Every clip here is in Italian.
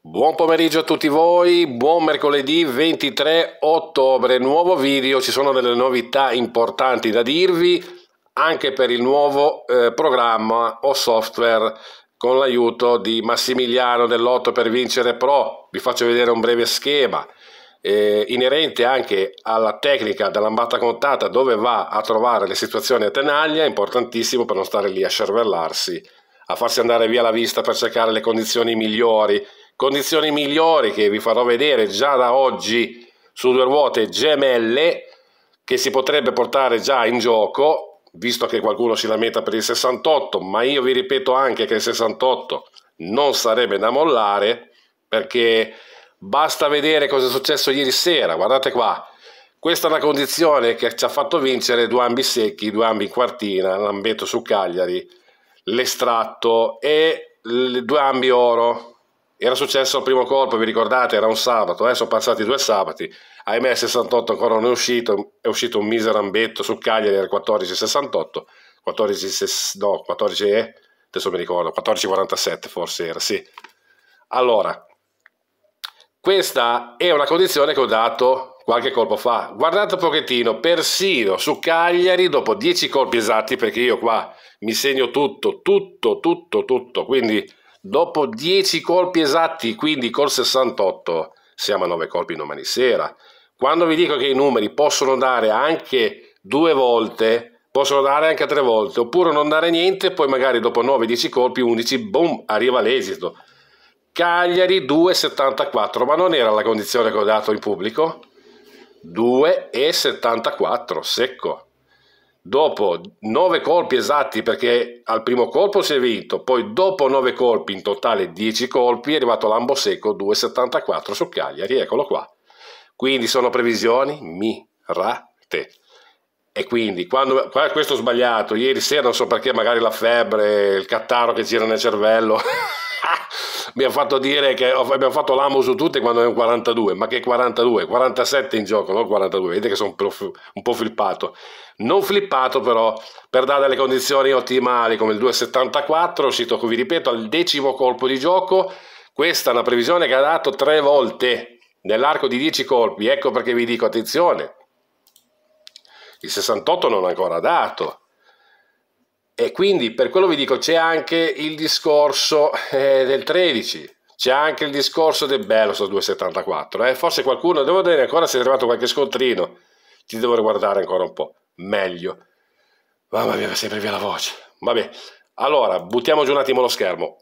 Buon pomeriggio a tutti voi, buon mercoledì 23 ottobre, nuovo video, ci sono delle novità importanti da dirvi anche per il nuovo programma o software con l'aiuto di Massimiliano del Lotto per Vincere Pro. Vi faccio vedere un breve schema inerente anche alla tecnica dell'AMBATA CONTATA dove va a trovare le situazioni a tenaglia, importantissimo per non stare lì a scervellarsi, a farsi andare via la vista per cercare le condizioni migliori. Condizioni migliori che vi farò vedere già da oggi su due ruote gemelle che si potrebbe portare già in gioco, visto che qualcuno si lamenta per il 68, ma io vi ripeto anche che il 68 non sarebbe da mollare, perché basta vedere cosa è successo ieri sera. Guardate qua, questa è una condizione che ci ha fatto vincere due ambi secchi, due ambi in quartina, l'ambetto su Cagliari, l'estratto e due ambi oro. Era successo al primo colpo, vi ricordate? Era un sabato, sono passati due sabati, ahimè il 68 ancora non è uscito, è uscito un misero ambetto su Cagliari al 14,68, 14,47 forse era, sì. Allora, questa è una condizione che ho dato qualche colpo fa, guardate un pochettino, persino su Cagliari dopo 10 colpi esatti, perché io qua mi segno tutto, quindi dopo 10 colpi esatti, quindi col 68 siamo a 9 colpi domani sera. Quando vi dico che i numeri possono dare anche 2 volte, possono dare anche 3 volte, oppure non dare niente, poi magari dopo 9-10 colpi, 11, boom, arriva l'esito. Cagliari 2,74, ma non era la condizione che ho dato in pubblico? 2,74, secco. Dopo 9 colpi esatti, perché al primo colpo si è vinto, poi dopo 9 colpi, in totale 10 colpi, è arrivato l'ambo secco 2,74 su Cagliari, eccolo qua. Quindi sono previsioni mirate. E quindi, quando questo ho sbagliato, ieri sera non so perché, magari la febbre, il catarro che gira nel cervello, mi ha fatto dire che abbiamo fatto l'ambo su tutte quando è un 42, ma che 42, 47 in gioco, non 42, vedete che sono un po' flippato. Non flippato però, per dare delle condizioni ottimali come il 2,74, uscito, vi ripeto, al 10° colpo di gioco. Questa è una previsione che ha dato 3 volte nell'arco di 10 colpi, ecco perché vi dico attenzione, il 68 non l'ha ancora dato. E quindi per quello vi dico c'è anche il discorso del 13, c'è anche il discorso del bello sul 2,74. Forse qualcuno, devo vedere ancora se è arrivato qualche scontrino, ci devo riguardare ancora un po' meglio. Mamma mia, va sempre via la voce. Vabbè, allora buttiamo giù un attimo lo schermo.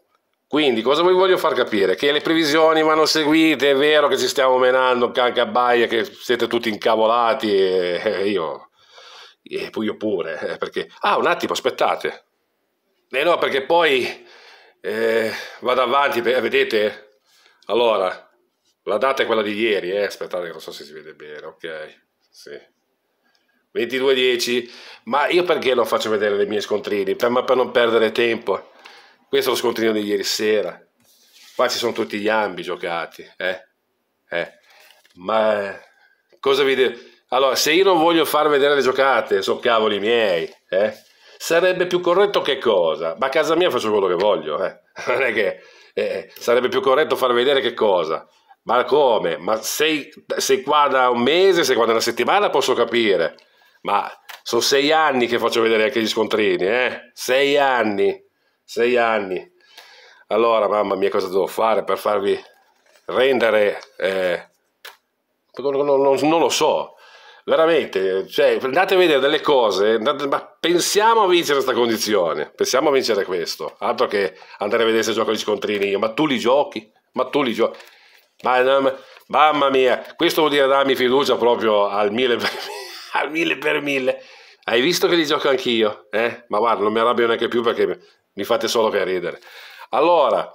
Quindi cosa vi voglio far capire? Che le previsioni vanno seguite, è vero che ci stiamo menando canca baia, che siete tutti incavolati e io... E poi io pure, perché... Ah, un attimo, aspettate. No, perché poi vado avanti, vedete? Allora, la data è quella di ieri, aspettate, non so se si vede bene, ok, sì. 22:10, ma io perché non faccio vedere le mie scontrini? Per non perdere tempo. Questo è lo scontrino di ieri sera. Qua ci sono tutti gli ambi giocati, Ma cosa vi devo... Allora, se io non voglio far vedere le giocate, sono cavoli miei, sarebbe più corretto che cosa? Ma a casa mia faccio quello che voglio, non è che sarebbe più corretto far vedere che cosa? Ma come? Ma sei qua da un mese, sei qua da una settimana, posso capire, ma sono 6 anni che faccio vedere anche gli scontrini, 6 anni. Allora, mamma mia, cosa devo fare per farvi rendere, non lo so. Veramente, cioè, andate a vedere delle cose, ma pensiamo a vincere questa condizione, pensiamo a vincere questo, altro che andare a vedere se gioco gli scontrini io, ma tu li giochi, mamma mia, questo vuol dire darmi fiducia proprio al 1000 per 1000, hai visto che li gioco anch'io, ma guarda, non mi arrabbio neanche più perché mi fate solo che ridere. Allora,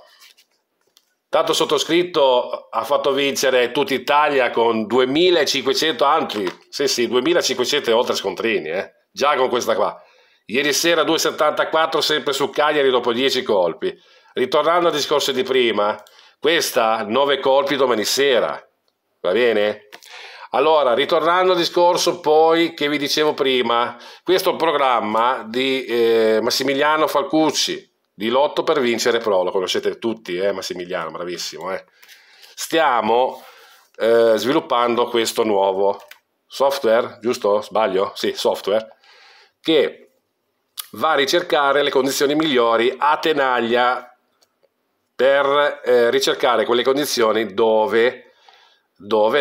tanto sottoscritto ha fatto vincere tutta Italia con 2500 antri, sì, 2500 e oltre scontrini, già con questa qua. Ieri sera 2,74 sempre su Cagliari dopo 10 colpi. Ritornando al discorso di prima, questa 9 colpi domani sera, va bene? Allora, ritornando al discorso poi che vi dicevo prima, questo programma di Massimiliano Falcucci, di Lotto per Vincere Pro, lo conoscete tutti, Massimiliano, bravissimo, Stiamo sviluppando questo nuovo software, giusto? Sbaglio? Sì, software, che va a ricercare le condizioni migliori a tenaglia per ricercare quelle condizioni dove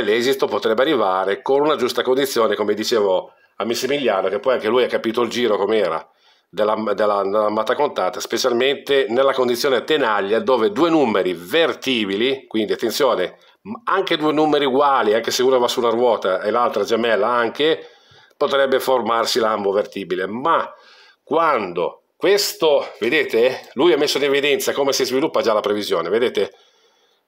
l'esito potrebbe arrivare con una giusta condizione, come dicevo a Massimiliano, che poi anche lui ha capito il giro com'era della AMBATA CONTATA, specialmente nella condizione tenaglia dove due numeri vertibili, quindi attenzione, anche due numeri uguali, anche se uno va su una ruota e l'altra gemella anche, potrebbe formarsi l'ambo vertibile. Ma quando questo, vedete, lui ha messo in evidenza come si sviluppa già la previsione, vedete,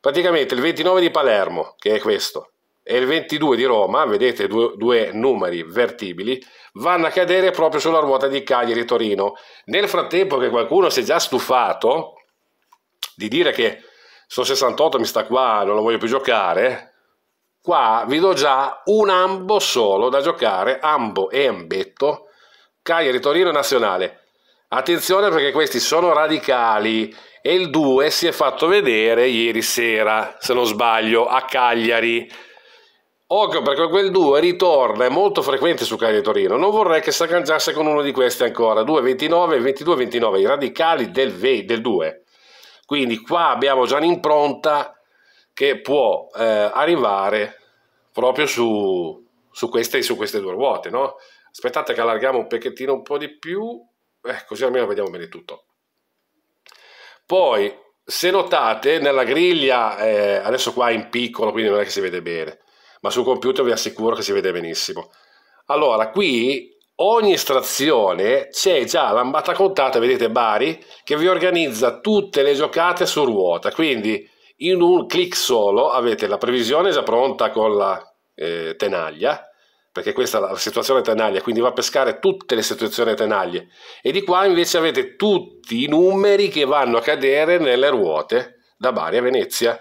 praticamente il 29 di Palermo, che è questo, e il 22 di Roma, vedete, due numeri vertibili, vanno a cadere proprio sulla ruota di Cagliari-Torino. Nel frattempo che qualcuno si è già stufato di dire che sono 68, mi sta qua, non lo voglio più giocare, qua vi do già un ambo solo da giocare, ambo e ambetto, Cagliari-Torino Nazionale. Attenzione perché questi sono radicali e il 2 si è fatto vedere ieri sera, se non sbaglio, a Cagliari. Occhio perché quel 2 ritorna, è molto frequente su Cagliari-Torino, non vorrei che si agganciasse con uno di questi ancora, 2, 29, 22, 29, i radicali del 2. Quindi qua abbiamo già un'impronta che può arrivare proprio su queste due ruote, no? Aspettate che allarghiamo un pochettino un po' di più, così almeno vediamo bene tutto. Poi, se notate, nella griglia, adesso qua è in piccolo, quindi non è che si vede bene, ma sul computer vi assicuro che si vede benissimo. Allora, qui ogni estrazione c'è già l'AMBATA CONTATA, vedete Bari, che vi organizza tutte le giocate su ruota, quindi in un clic solo avete la previsione già pronta con la tenaglia, perché questa è la situazione tenaglia, quindi va a pescare tutte le situazioni tenaglie, e di qua invece avete tutti i numeri che vanno a cadere nelle ruote da Bari a Venezia.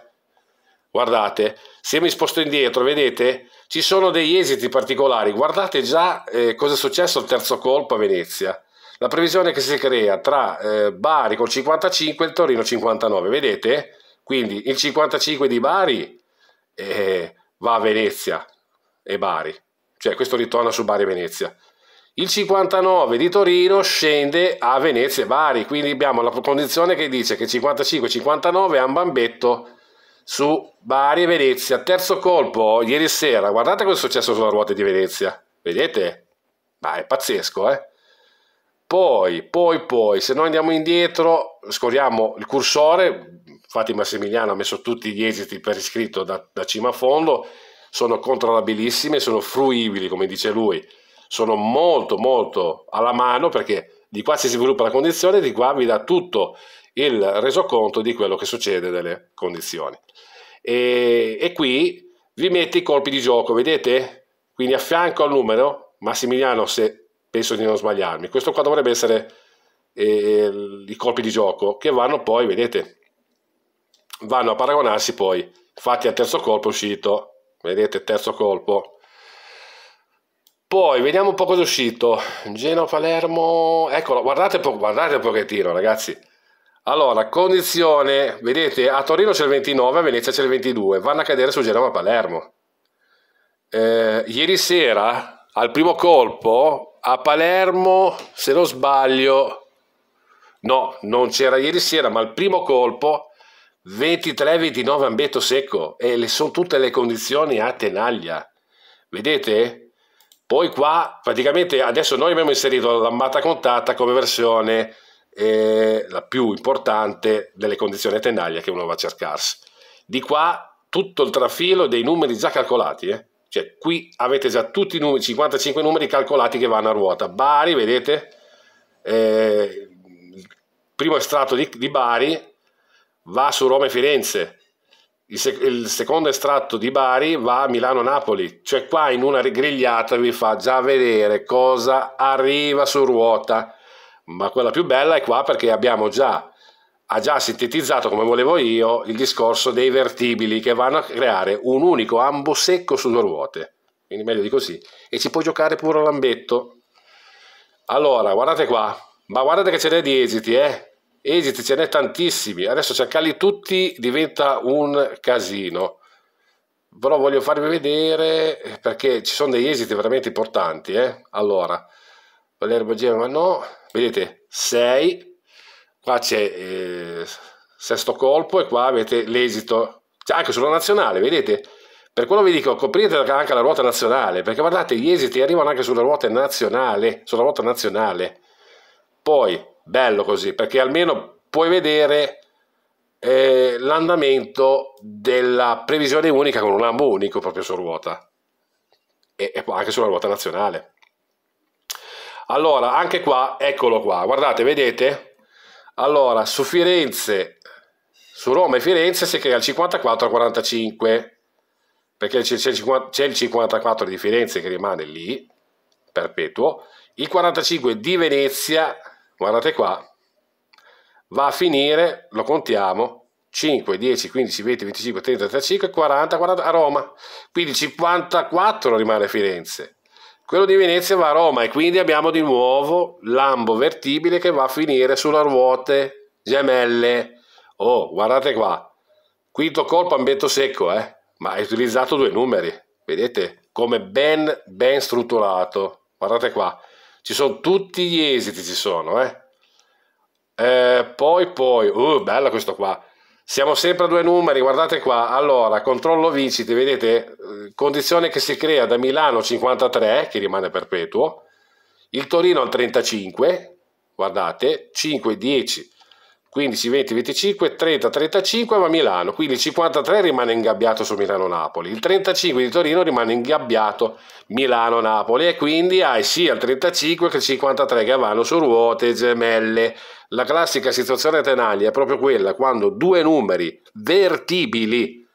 Guardate, se mi sposto indietro, vedete, ci sono degli esiti particolari, guardate già cosa è successo al terzo colpo a Venezia, la previsione che si crea tra Bari con 55 e il Torino 59, vedete? Quindi il 55 di Bari va a Venezia e Bari, cioè questo ritorna su Bari e Venezia. Il 59 di Torino scende a Venezia e Bari, quindi abbiamo la condizione che dice che 55-59 è un bambetto su Bari e Venezia. Terzo colpo ieri sera, guardate cosa è successo sulla ruota di Venezia, vedete? Ma è pazzesco, eh? Poi, se noi andiamo indietro, scorriamo il cursore, infatti Massimiliano ha messo tutti gli esiti per iscritto da cima a fondo, sono controllabilissime, sono fruibili, come dice lui, sono molto molto alla mano, perché di qua si sviluppa la condizione, di qua vi dà tutto il resoconto di quello che succede delle condizioni. E qui vi mette i colpi di gioco, vedete? Quindi a fianco al numero, Massimiliano, se penso di non sbagliarmi, questo qua dovrebbe essere i colpi di gioco, che vanno poi, vedete, vanno a paragonarsi poi, infatti al terzo colpo è uscito, vedete, terzo colpo. Poi vediamo un po' cosa è uscito. Genova-Palermo, eccolo, guardate un pochettino, ragazzi. Allora, condizione, vedete, a Torino c'è il 29, a Venezia c'è il 22, vanno a cadere su Genova-Palermo. Ieri sera, al primo colpo, a Palermo, se non sbaglio, no, non c'era ieri sera, ma al primo colpo, 23-29 ambetto secco, e sono tutte le condizioni a tenaglia, vedete? Poi qua praticamente adesso noi abbiamo inserito l'AMBATA CONTATA come versione la più importante delle condizioni a tenaglia che uno va a cercarsi. Di qua tutto il trafilo dei numeri già calcolati, cioè qui avete già tutti i numeri, 55 numeri calcolati che vanno a ruota. Bari, vedete, primo estratto di Bari va su Roma e Firenze, il secondo estratto di Bari va a Milano-Napoli, cioè qua in una grigliata vi fa già vedere cosa arriva su ruota, ma quella più bella è qua perché ha già sintetizzato, come volevo io, il discorso dei vertibili che vanno a creare un unico ambo secco su due ruote, quindi meglio di così, e ci puoi giocare pure l'ambetto. Allora, guardate qua, ma guardate che ce n'è di esiti, esiti ce n'è tantissimi, adesso cercarli tutti diventa un casino, però voglio farvi vedere perché ci sono degli esiti veramente importanti, eh? Allora, Valerio Baggiano, ma no, vedete 6, qua c'è sesto colpo e qua avete l'esito, cioè, anche sulla nazionale, vedete? Per quello vi dico, coprite anche la ruota nazionale, perché guardate, gli esiti arrivano anche sulla ruota nazionale, Poi, bello così, perché almeno puoi vedere l'andamento della previsione unica con un ambo unico proprio su ruota, e anche sulla ruota nazionale. Allora, anche qua, eccolo qua, guardate, vedete? Allora, su Firenze, su Roma e Firenze si crea il 54-45, perché c'è il 54 di Firenze che rimane lì, perpetuo, il 45 di Venezia, guardate qua, va a finire, lo contiamo, 5, 10, 15, 20, 25, 30, 35, 40, 40 a Roma, quindi 54 rimane a Firenze, quello di Venezia va a Roma e quindi abbiamo di nuovo l'ambo vertibile che va a finire sulle ruote gemelle. Oh, guardate qua, quinto colpo ambetto secco, ma hai utilizzato due numeri, vedete come ben strutturato, guardate qua, ci sono tutti gli esiti, ci sono, bello questo qua, siamo sempre a due numeri, guardate qua, allora, controllo vincite, vedete, condizione che si crea da Milano 53, che rimane perpetuo, il Torino al 35, guardate, 5, 10, 15, 20, 25, 30, 35 va a Milano, quindi il 53 rimane ingabbiato su Milano-Napoli, il 35 di Torino rimane ingabbiato Milano-Napoli e quindi hai sia il 35 che il 53 che vanno su ruote gemelle. La classica situazione tenaglia è proprio quella quando due numeri vertibili,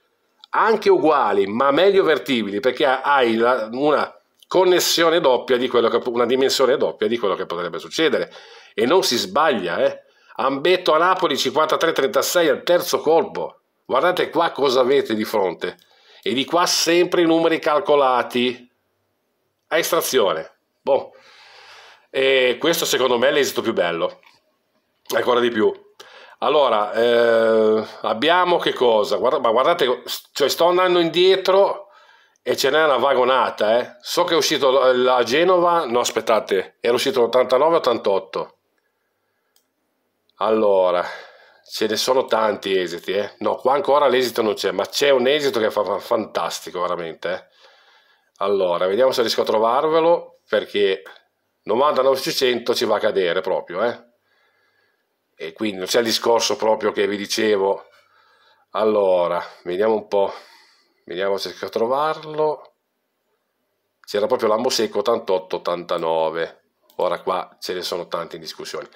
anche uguali ma meglio vertibili, perché hai una connessione doppia di quello che, una dimensione doppia di quello che potrebbe succedere e non si sbaglia, Ambetto a Napoli 53-36 al terzo colpo, guardate qua cosa avete di fronte, e di qua sempre i numeri calcolati a estrazione, boh. E questo secondo me è l'esito più bello, ancora di più. Allora, abbiamo che cosa? Ma guardate, cioè sto andando indietro e ce n'è una vagonata, so che è uscito a Genova, no aspettate, era uscito l'89-88, allora, ce ne sono tanti esiti, no, qua ancora l'esito non c'è, ma c'è un esito che fa fantastico, veramente, Allora, vediamo se riesco a trovarvelo, perché 99-100 ci va a cadere proprio, E quindi non c'è il discorso proprio che vi dicevo. Allora, vediamo un po', vediamo se riesco a trovarlo. C'era proprio l'ambo secco 88-89. Ora qua ce ne sono tanti in discussione.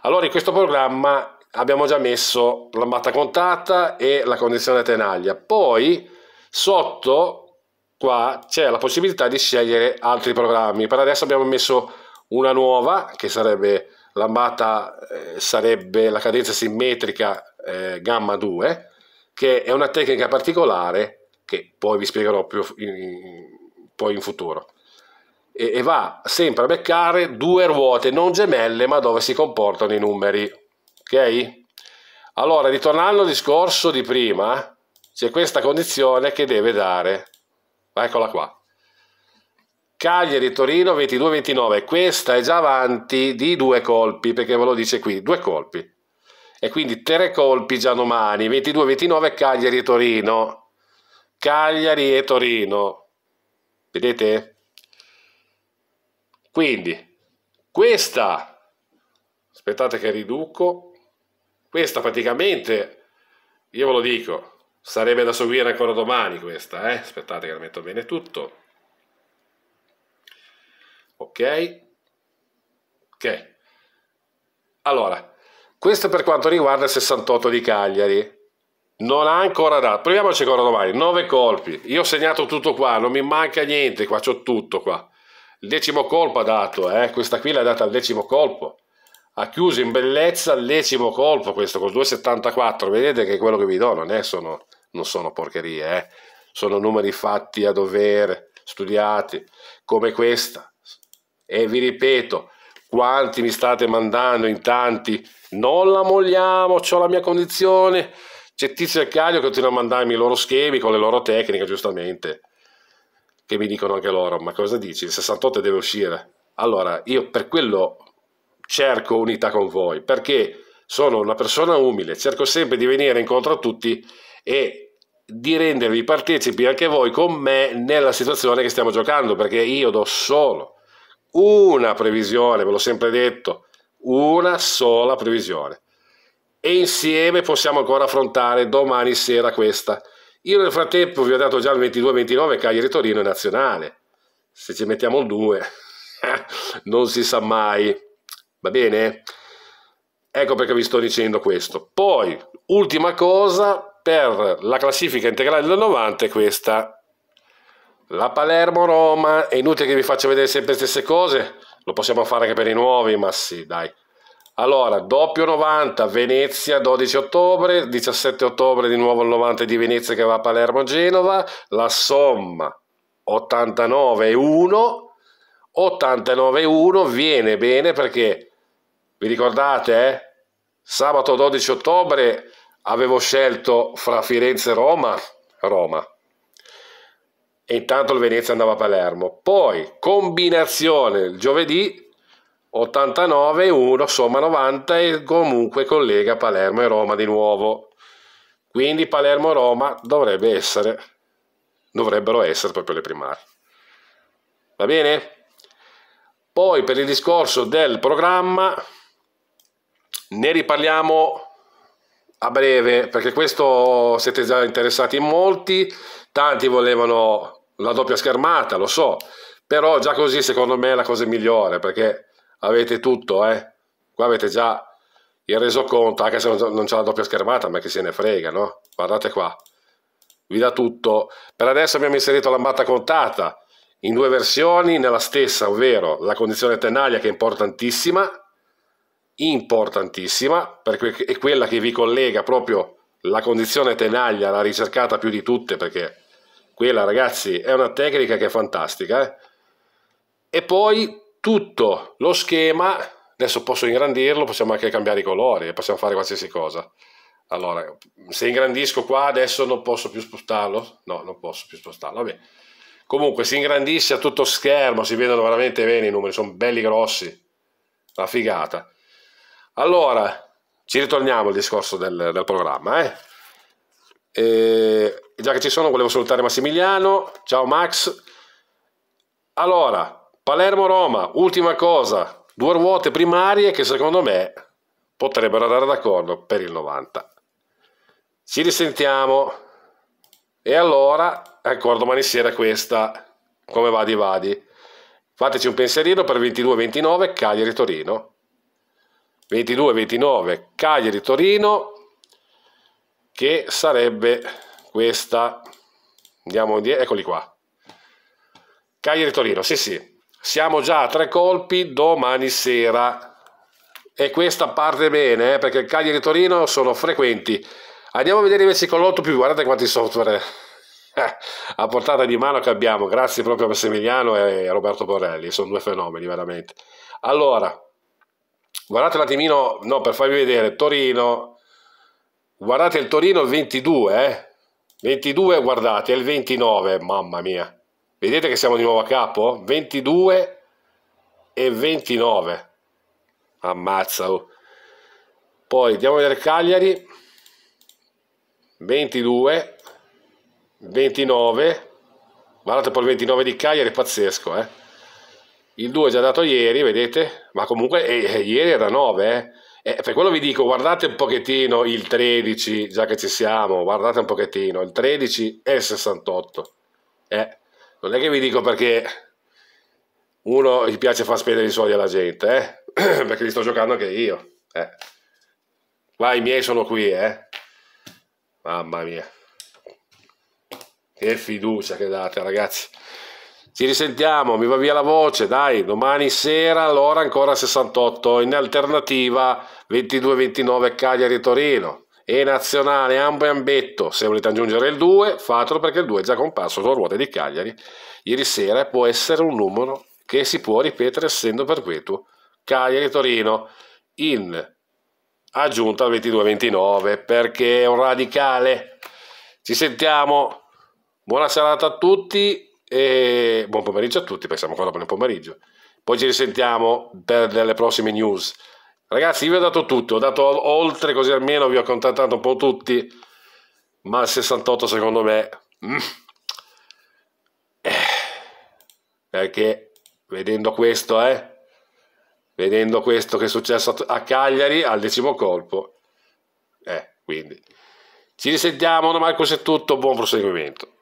Allora, in questo programma abbiamo già messo l'ambata contata e la condizione tenaglia. Poi sotto qua c'è la possibilità di scegliere altri programmi. Per adesso abbiamo messo una nuova che sarebbe l'ambata, sarebbe la cadenza simmetrica gamma 2, che è una tecnica particolare che poi vi spiegherò più in futuro. E va sempre a beccare due ruote non gemelle ma dove si comportano i numeri, ok? Allora, ritornando al discorso di prima, c'è questa condizione che deve dare, eccola qua, Cagliari-Torino 22-29, questa è già avanti di due colpi, perché ve lo dice qui, due colpi, e quindi tre colpi già domani, 22-29 Cagliari-Torino, Cagliari e Torino, vedete? Quindi questa, aspettate che riduco, questa praticamente, io ve lo dico, sarebbe da seguire ancora domani questa, aspettate che la metto bene tutto, ok, allora, questo per quanto riguarda il 68 di Cagliari, non ha ancora dato, proviamoci ancora domani, 9 colpi, io ho segnato tutto qua, non mi manca niente qua, c'ho tutto qua. Il decimo colpo ha dato, questa qui l'ha data al decimo colpo, ha chiuso in bellezza il decimo colpo questo col 2,74, vedete che quello che vi do non sono porcherie, sono numeri fatti a dovere, studiati, come questa, e vi ripeto, Quanti mi state mandando in tanti? Non la molliamo, c'ho la mia condizione. C'è Tizio e Caio che continuano a mandarmi i loro schemi con le loro tecniche, giustamente. Che mi dicono anche loro, ma cosa dici? Il 68 deve uscire. Allora, io per quello cerco unità con voi, perché sono una persona umile, cerco sempre di venire incontro a tutti e di rendervi partecipi anche voi con me nella situazione che stiamo giocando, perché io do solo una previsione, ve l'ho sempre detto, una sola previsione. E insieme possiamo ancora affrontare domani sera questa. Io nel frattempo vi ho dato già il 22-29 Cagliari-Torino e Nazionale. Se ci mettiamo il 2... non si sa mai, va bene? Ecco perché vi sto dicendo questo. Poi, ultima cosa, per la classifica integrale del 90 è questa. La Palermo-Roma, è inutile che vi faccia vedere sempre le stesse cose, lo possiamo fare anche per i nuovi, ma sì, dai. Allora, doppio 90, Venezia 12 ottobre, 17 ottobre di nuovo il 90 di Venezia che va a Palermo-Genova, la somma 89-1, 89-1 viene bene perché, vi ricordate, sabato 12 ottobre avevo scelto fra Firenze e Roma, e intanto il Venezia andava a Palermo. Poi combinazione il giovedì 89-1 somma 90 e comunque collega Palermo e Roma di nuovo, quindi Palermo-Roma dovrebbero essere proprio le primarie, va bene? Poi per il discorso del programma ne riparliamo a breve, perché questo siete già interessati in molti, tanti volevano la doppia schermata, lo so, però già così secondo me è la cosa migliore, perché avete tutto, qua avete già il resoconto, anche se non c'è la doppia schermata, ma che se ne frega, no? Guardate qua, vi dà tutto. Per adesso abbiamo inserito l'ambata contata, in due versioni, nella stessa, ovvero la condizione tenaglia che è importantissima, perché è quella che vi collega proprio la condizione tenaglia, la ricercata più di tutte, perché quella, ragazzi, è una tecnica che è fantastica. E poi tutto lo schema, adesso posso ingrandirlo, possiamo anche cambiare i colori e possiamo fare qualsiasi cosa. Allora, se ingrandisco qua adesso non posso più spostarlo, no, non posso più spostarlo, vabbè. Comunque si ingrandisce a tutto schermo, si vedono veramente bene i numeri, sono belli grossi, una figata. Allora, ci ritorniamo al discorso del programma. Già che ci sono, volevo salutare Massimiliano, ciao Max. Allora, Palermo-Roma, ultima cosa, due ruote primarie che secondo me potrebbero andare d'accordo per il 90. Ci risentiamo. E allora, ancora domani sera questa, come vadi. Fateci un pensierino per 22-29 Cagliari-Torino. 22-29 Cagliari-Torino, che sarebbe questa. Andiamo indietro, eccoli qua. Cagliari-Torino, sì. Siamo già a 3 colpi domani sera. E questa parte bene, perché Cagliari-Torino sono frequenti. Andiamo a vedere invece con Lotto più, guardate quanti software a portata di mano che abbiamo, grazie proprio a Massimiliano e a Roberto Borrelli, sono due fenomeni veramente. Allora, guardate un attimino, no, per farvi vedere, Torino, guardate il Torino 22, 22 guardate, è il 29, mamma mia, vedete che siamo di nuovo a capo? 22 e 29, ammazza, oh. Poi andiamo a vedere Cagliari, 22, 29, guardate poi il 29 di Cagliari è pazzesco, il 2 è già dato ieri, vedete, ma comunque ieri era 9, per quello vi dico, guardate un pochettino il 13, già che ci siamo, guardate un pochettino, il 13 è il 68, non è che vi dico perché uno gli piace far spendere i soldi alla gente, perché li sto giocando anche io, qua i miei sono qui, mamma mia, che fiducia che date, ragazzi. Ci risentiamo, mi va via la voce, dai, domani sera allora ancora 68, in alternativa 22-29 Cagliari-Torino e Nazionale, Ambo e Ambetto. Se volete aggiungere il 2 fatelo, perché il 2 è già comparso sulle ruote di Cagliari ieri sera e può essere un numero che si può ripetere essendo perpetuo. Cagliari-Torino in aggiunta al 22-29, perché è un radicale. Ci sentiamo, buona serata a tutti e buon pomeriggio a tutti, perché siamo ancora nel pomeriggio. Poi ci risentiamo per le prossime news. Ragazzi, io vi ho dato tutto, ho dato oltre, così almeno vi ho contattato un po' tutti, ma il 68 secondo me... Perché vedendo questo, vedendo questo che è successo a Cagliari al decimo colpo, quindi... Ci risentiamo, da Marco, se è tutto, buon proseguimento.